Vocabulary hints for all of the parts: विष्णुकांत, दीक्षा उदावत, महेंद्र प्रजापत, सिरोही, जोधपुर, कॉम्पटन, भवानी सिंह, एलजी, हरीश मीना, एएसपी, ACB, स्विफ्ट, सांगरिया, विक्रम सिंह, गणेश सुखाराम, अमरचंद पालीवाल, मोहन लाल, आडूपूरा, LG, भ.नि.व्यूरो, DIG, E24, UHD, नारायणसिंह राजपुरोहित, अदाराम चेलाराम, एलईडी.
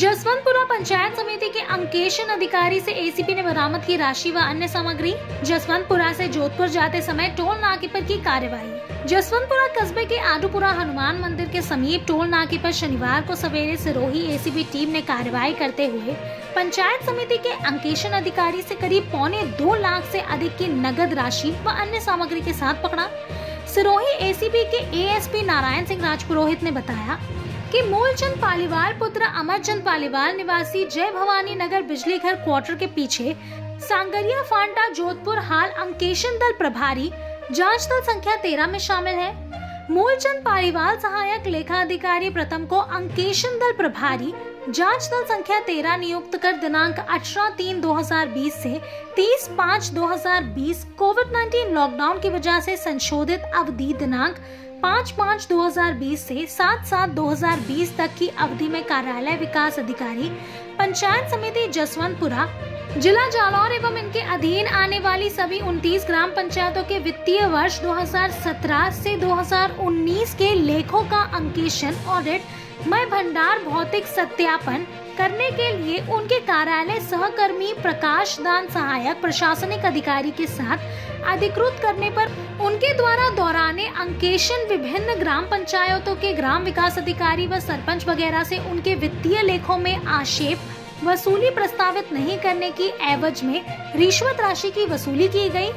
जसवंतपुरा पंचायत समिति के अंकेशन अधिकारी से एसीबी ने बरामद की राशि व अन्य सामग्री। जसवंतपुरा से जोधपुर जाते समय टोल नाके पर की कार्यवाही। जसवंतपुरा कस्बे के आडूपूरा हनुमान मंदिर के समीप टोल नाके पर शनिवार को सवेरे सिरोही एसीबी टीम ने कार्रवाई करते हुए पंचायत समिति के अंकेशन अधिकारी से करीब 2.25 लाख से अधिक की नगद राशि व अन्य सामग्री के साथ पकड़ा। सिरोही एसीबी के एएसपी नारायणसिंह राजपुरोहित ने बताया कि मूलचंद पालीवाल पुत्र अमरचंद पालीवाल निवासी जय भवानी नगर बिजली घर क्वार्टर के पीछे सांगरिया फांटा जोधपुर हाल अंकेशन दल प्रभारी जांच दल संख्या 13 में शामिल है। मूलचंद पालीवाल सहायक लेखा अधिकारी प्रथम को अंकेशन दल प्रभारी जांच दल संख्या 13 नियुक्त कर दिनांक 18/3/2020 से 30/5/2020 कोविड-19 लॉकडाउन की वजह से संशोधित अवधि दिनांक 5/5/2020 से 7/7/2020 तक की अवधि में कार्यालय विकास अधिकारी पंचायत समिति जसवंतपुरा जिला जालौर एवं इनके अधीन आने वाली सभी 29 ग्राम पंचायतों के वित्तीय वर्ष 2017 से 2019 के लेखों का अंकेशन ऑडिट मय भंडार भौतिक सत्यापन करने के लिए उनके कार्यालय सहकर्मी प्रकाश दान सहायक प्रशासनिक अधिकारी के साथ अधिकृत करने पर उनके द्वारा दौराने अंकेशन विभिन्न ग्राम पंचायतों के ग्राम विकास अधिकारी व सरपंच वगैरह से उनके वित्तीय लेखों में आक्षेप वसूली प्रस्तावित नहीं करने की एवज में रिश्वत राशि की वसूली की गई।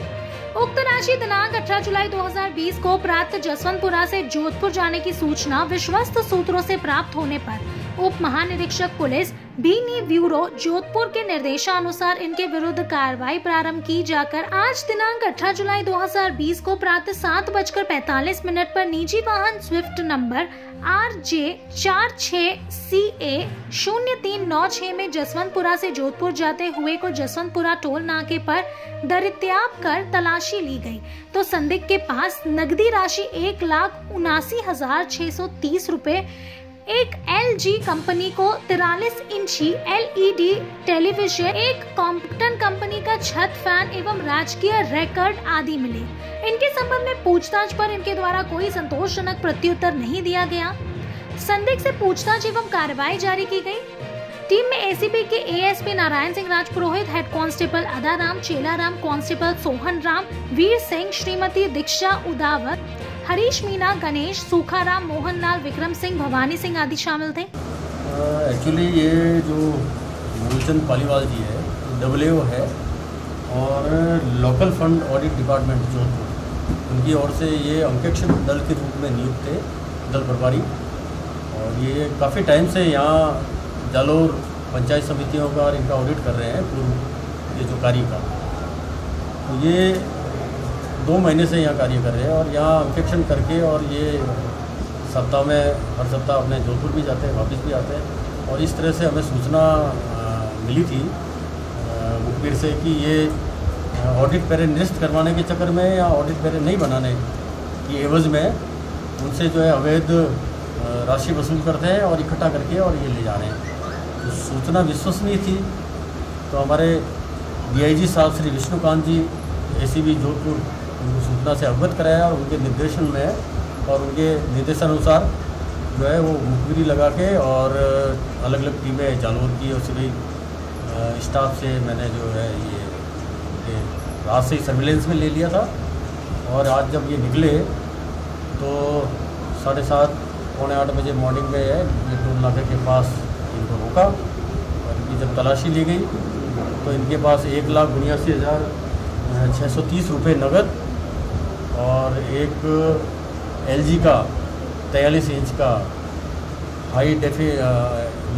उक्त राशि दिनांक 18 जुलाई 2020 को प्राप्त जसवंतपुरा से जोधपुर जाने की सूचना विश्वस्त सूत्रों से प्राप्त होने पर उप महानिरीक्षक पुलिस बीनी ब्यूरो जोधपुर के निर्देशानुसार इनके विरुद्ध कार्रवाई प्रारंभ की जाकर आज दिनांक 18 जुलाई 2020 को प्रातः 7:45 पर निजी वाहन स्विफ्ट नंबर RJ 46CA 0396 में जसवंतपुरा से जोधपुर जाते हुए को जसवंतपुरा टोल नाके पर दरित्याब कर तलाशी ली गई तो संदिग्ध के पास नकदी राशि 1,79,630 रुपए, एक एलजी कंपनी को 43 इंची एलईडी टेलीविजन, एक कॉम्पटन कंपनी का छत फैन एवं राजकीय रिकॉर्ड आदि मिले। इनके संबंध में पूछताछ पर इनके द्वारा कोई संतोषजनक प्रत्युत्तर नहीं दिया गया। संदिग्ध से पूछताछ एवं कार्रवाई जारी की गई। टीम में एसीबी के एएसपी Narayan Singh Rajpurohit, head constable अदाराम चेलाराम, constable Sohan Ram, Veer Singh, Shrimati दीक्षा उदावत, हरीश मीना, गणेश सुखाराम, मोहन लाल, विक्रम सिंह, भवानी सिंह आदि शामिल थे। एक्चुअली ये जो मूलचंद पालीवाल जी है डब्ल्यू है और लोकल फंड ऑडिट डिपार्टमेंट जो उनकी ओर से ये अंकेक्षण दल के रूप में नियुक्त थे दल प्रभारी और ये काफ़ी टाइम से यहाँ जालौर पंचायत समितियों का और इनका ऑडिट कर रहे हैं पूर्व ये जो कार्य का तो ये 2 महीने से यहाँ कार्य कर रहे हैं और यहाँ अंकेक्षण करके और ये सप्ताह में हर सप्ताह अपने जोधपुर भी जाते हैं वापस भी आते हैं और इस तरह से हमें सूचना मिली थी मुखबिर से कि ये ऑडिट पेरे निरस्त करवाने के चक्कर में या ऑडिट पेरे नहीं बनाने की एवज में उनसे जो है अवैध राशि वसूल करते हैं और इकट्ठा करके और ये ले जा रहे हैं। तो सूचना विश्वसनीय थी तो हमारे DIG साहब श्री विष्णुकांत जी ACB जोधपुर उनको सूचना से अवगत कराया और उनके निर्देशन में और उनके निर्देशानुसार जो है वो मुखबिरी लगा के और अलग अलग टीमें जालौर की और सिरोही स्टाफ से मैंने जो है ये रात से ही सर्विलेंस में ले लिया था और आज जब ये निकले तो 7:30-7:45 बजे मॉर्निंग में ये टोल नाके के पास इनको रोका और इनकी जब तलाशी ली गई तो इनके पास 1,79,630 रुपये नगद और एक LG का 43 इंच का हाई डेफी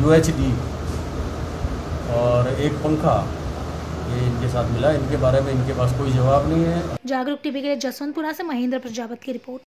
UHD और एक पंखा ये इनके साथ मिला। इनके बारे में इनके पास कोई जवाब नहीं है। जागरूक टीवी के लिए जसवंतपुरा से महेंद्र प्रजापत की रिपोर्ट।